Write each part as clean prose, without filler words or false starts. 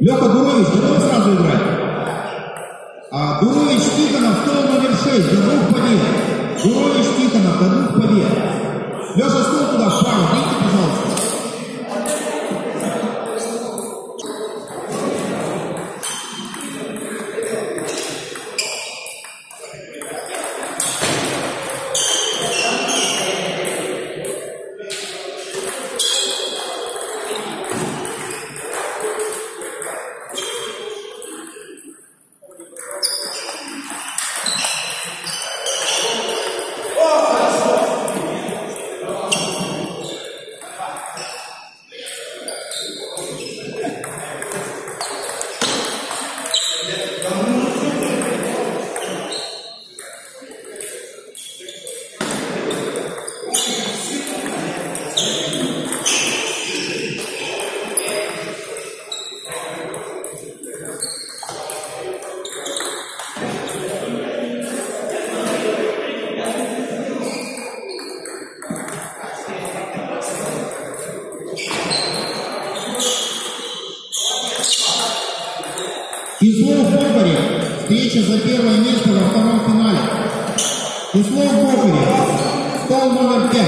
Лёха Гурович, готов сразу играть? А Гурович Тихонов, стол номер 6, до двух побед. Гурович Тихонов, до двух побед. Лёша, стол туда, в пару, дайте, пожалуйста. Ислов Бокарев. Встреча за первое место во втором финале. Ислов Бокарев. Стол номер 5.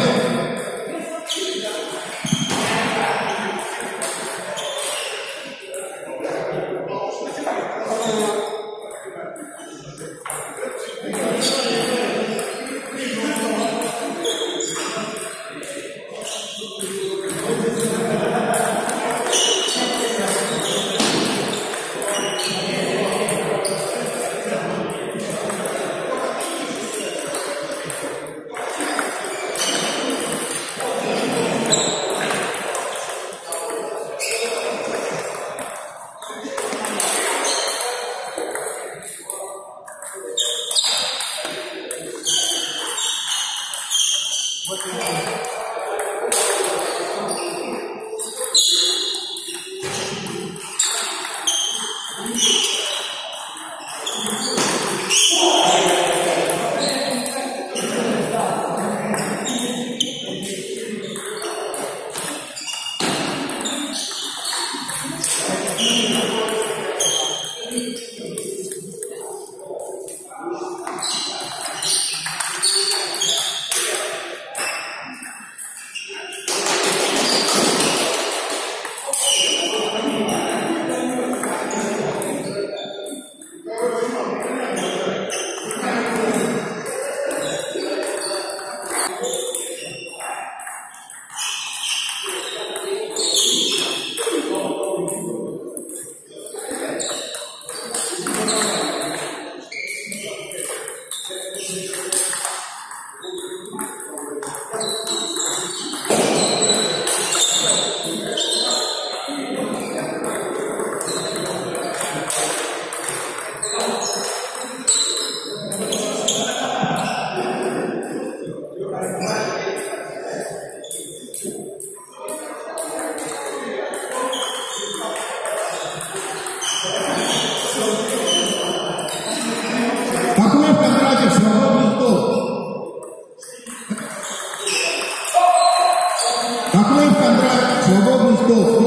Какой контракт? Свободный стол.